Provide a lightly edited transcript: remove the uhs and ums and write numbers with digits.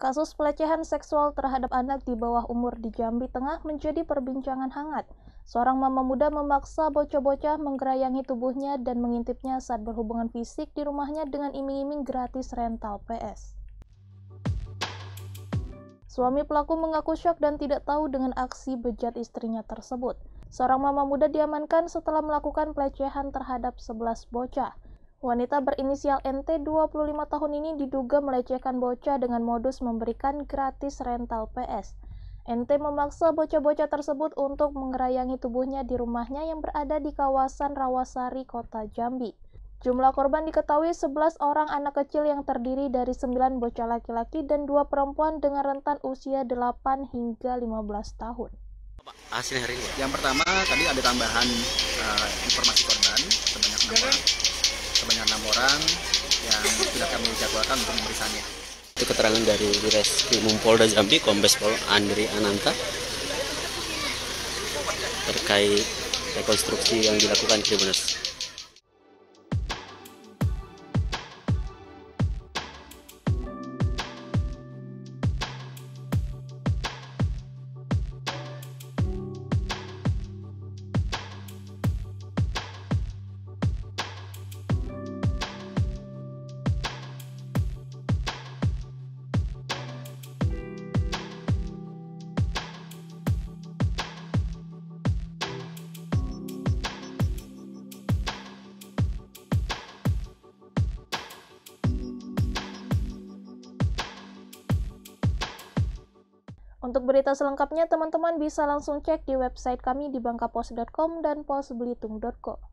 Kasus pelecehan seksual terhadap anak di bawah umur di Jambi Tengah menjadi perbincangan hangat. Seorang mama muda memaksa bocah-bocah menggerayangi tubuhnya dan mengintipnya saat berhubungan fisik di rumahnya dengan iming-iming gratis rental PS. Suami pelaku mengaku syok dan tidak tahu dengan aksi bejat istrinya tersebut. Seorang mama muda diamankan setelah melakukan pelecehan terhadap 11 bocah. Wanita berinisial NT 25 tahun ini diduga melecehkan bocah dengan modus memberikan gratis rental PS. NT memaksa bocah-bocah tersebut untuk menggerayangi tubuhnya di rumahnya yang berada di kawasan Rawasari, Kota Jambi. Jumlah korban diketahui 11 orang anak kecil yang terdiri dari 9 bocah laki-laki dan 2 perempuan dengan rentan usia 8 hingga 15 tahun. Hasilnya hari ini. Yang pertama tadi ada tambahan informasi korban sebanyak 6 orang yang sudah kami jadwalkan untuk pemeriksaannya. Itu keterangan dari Wadireskrimum Polda Jambi, Kombes Pol Andri Ananta, terkait rekonstruksi yang dilakukan Tribuners. Untuk berita selengkapnya, teman-teman bisa langsung cek di website kami di bangkapos.com dan posbelitung.co.